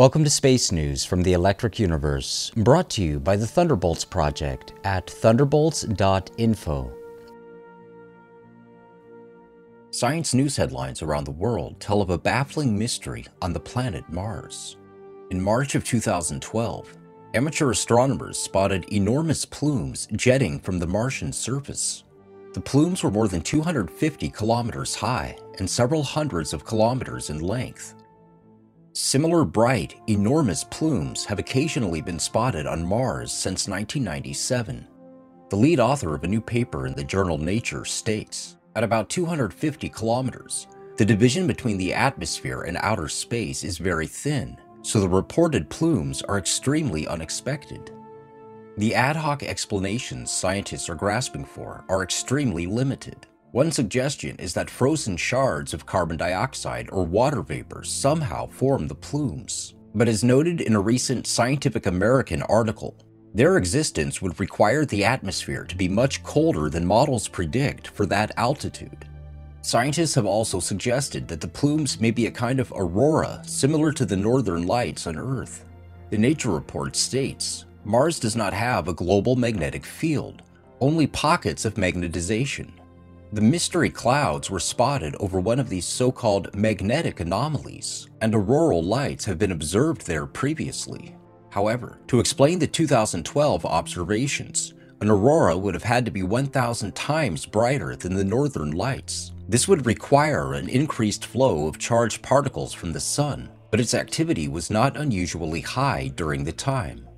Welcome to Space News from the Electric Universe, brought to you by the Thunderbolts Project at thunderbolts.info. Science news headlines around the world tell of a baffling mystery on the planet Mars. In March of 2012, amateur astronomers spotted enormous plumes jetting from the Martian surface. The plumes were more than 250 kilometers high and several hundreds of kilometers in length. Similar bright, enormous plumes have occasionally been spotted on Mars since 1997. The lead author of a new paper in the journal Nature states, at about 250 kilometers, the division between the atmosphere and outer space is very thin, so the reported plumes are extremely unexpected. The ad hoc explanations scientists are grasping for are extremely limited. One suggestion is that frozen shards of carbon dioxide or water vapor somehow form the plumes. But as noted in a recent Scientific American article, their existence would require the atmosphere to be much colder than models predict for that altitude. Scientists have also suggested that the plumes may be a kind of aurora similar to the northern lights on Earth. The Nature report states, Mars does not have a global magnetic field, only pockets of magnetization. The mystery clouds were spotted over one of these so-called magnetic anomalies, and auroral lights have been observed there previously. However, to explain the 2012 observations, an aurora would have had to be 1,000 times brighter than the northern lights. This would require an increased flow of charged particles from the sun, but its activity was not unusually high during the time.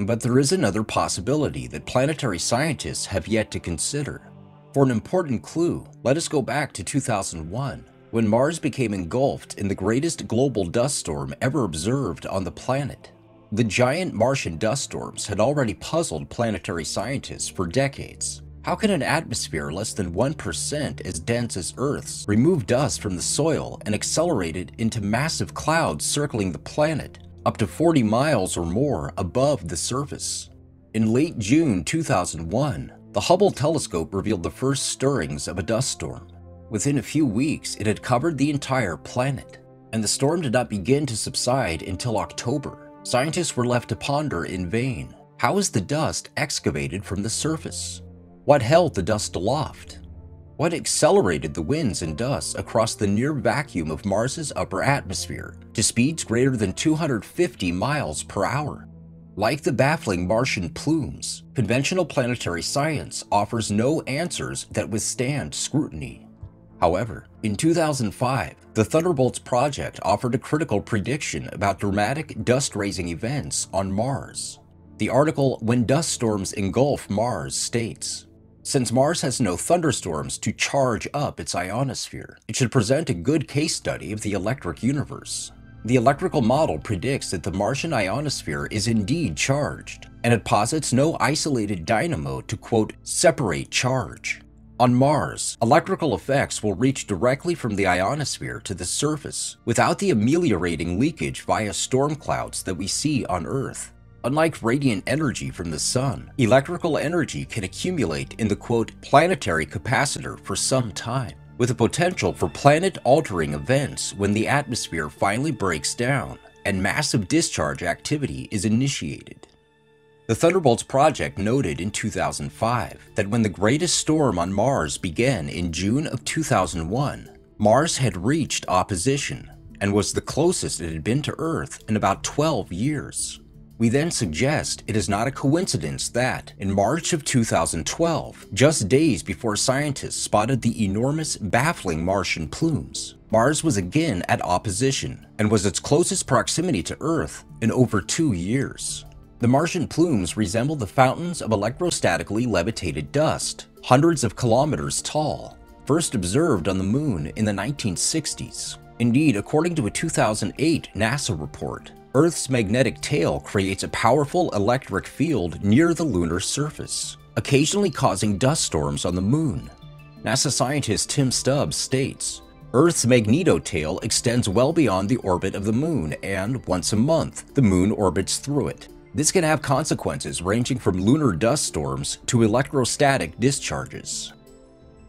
But there is another possibility that planetary scientists have yet to consider. For an important clue, let us go back to 2001, when Mars became engulfed in the greatest global dust storm ever observed on the planet. The giant Martian dust storms had already puzzled planetary scientists for decades. How can an atmosphere less than 1% as dense as Earth's remove dust from the soil and accelerate it into massive clouds circling the planet, up to 40 miles or more above the surface? In late June 2001, the Hubble telescope revealed the first stirrings of a dust storm. Within a few weeks, it had covered the entire planet, and the storm did not begin to subside until October. Scientists were left to ponder in vain. How is the dust excavated from the surface? What held the dust aloft? What accelerated the winds and dust across the near vacuum of Mars's upper atmosphere to speeds greater than 250 miles per hour? Like the baffling Martian plumes, conventional planetary science offers no answers that withstand scrutiny. However, in 2005, the Thunderbolts Project offered a critical prediction about dramatic dust-raising events on Mars. The article, When Dust Storms Engulf Mars, states, since Mars has no thunderstorms to charge up its ionosphere, it should present a good case study of the electric universe. The electrical model predicts that the Martian ionosphere is indeed charged, and it posits no isolated dynamo to, quote, separate charge. On Mars, electrical effects will reach directly from the ionosphere to the surface without the ameliorating leakage via storm clouds that we see on Earth. Unlike radiant energy from the sun, electrical energy can accumulate in the, quote, planetary capacitor for some time, with a potential for planet-altering events when the atmosphere finally breaks down and massive discharge activity is initiated. The Thunderbolts Project noted in 2005 that when the greatest storm on Mars began in June of 2001, Mars had reached opposition and was the closest it had been to Earth in about 12 years. We then suggest it is not a coincidence that, in March of 2012, just days before scientists spotted the enormous, baffling Martian plumes, Mars was again at opposition and was its closest proximity to Earth in over 2 years. The Martian plumes resemble the fountains of electrostatically levitated dust, hundreds of kilometers tall, first observed on the Moon in the 1960s. Indeed, according to a 2008 NASA report, Earth's magnetic tail creates a powerful electric field near the lunar surface, occasionally causing dust storms on the Moon. NASA scientist Tim Stubbs states, Earth's magnetotail extends well beyond the orbit of the Moon, and once a month, the Moon orbits through it. This can have consequences ranging from lunar dust storms to electrostatic discharges.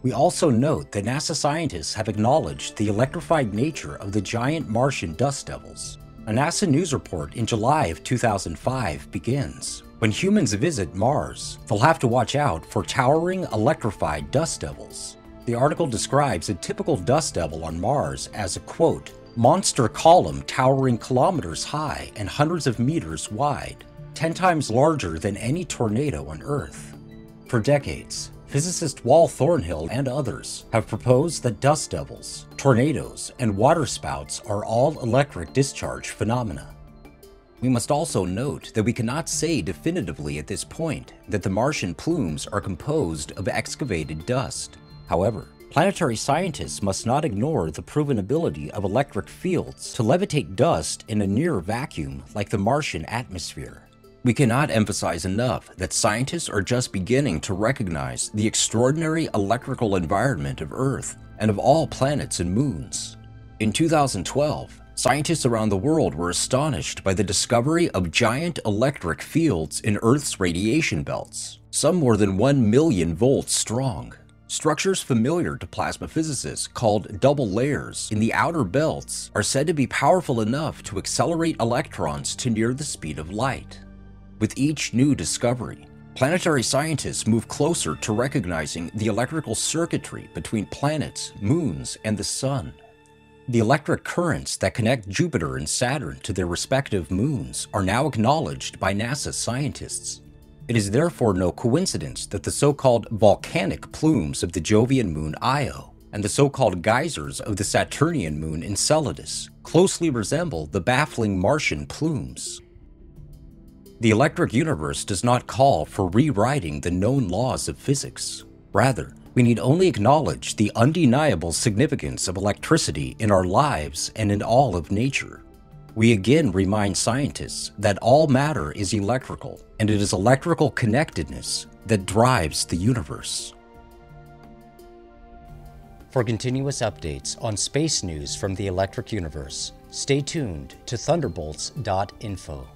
We also note that NASA scientists have acknowledged the electrified nature of the giant Martian dust devils. A NASA news report in July of 2005 begins. When humans visit Mars, they'll have to watch out for towering electrified dust devils. The article describes a typical dust devil on Mars as a, quote, monster column towering kilometers high and hundreds of meters wide, 10 times larger than any tornado on Earth. For decades, physicist Wal Thornhill and others have proposed that dust devils, tornadoes, and waterspouts are all electric discharge phenomena. We must also note that we cannot say definitively at this point that the Martian plumes are composed of excavated dust. However, planetary scientists must not ignore the proven ability of electric fields to levitate dust in a near vacuum like the Martian atmosphere. We cannot emphasize enough that scientists are just beginning to recognize the extraordinary electrical environment of Earth and of all planets and moons. In 2012, scientists around the world were astonished by the discovery of giant electric fields in Earth's radiation belts, some more than 1 million volts strong. Structures familiar to plasma physicists called double layers in the outer belts are said to be powerful enough to accelerate electrons to near the speed of light. With each new discovery, planetary scientists move closer to recognizing the electrical circuitry between planets, moons, and the Sun. The electric currents that connect Jupiter and Saturn to their respective moons are now acknowledged by NASA scientists. It is therefore no coincidence that the so-called volcanic plumes of the Jovian moon Io and the so-called geysers of the Saturnian moon Enceladus closely resemble the baffling Martian plumes. The electric universe does not call for rewriting the known laws of physics. Rather, we need only acknowledge the undeniable significance of electricity in our lives and in all of nature. We again remind scientists that all matter is electrical, and it is electrical connectedness that drives the universe. For continuous updates on space news from the Electric Universe, stay tuned to thunderbolts.info.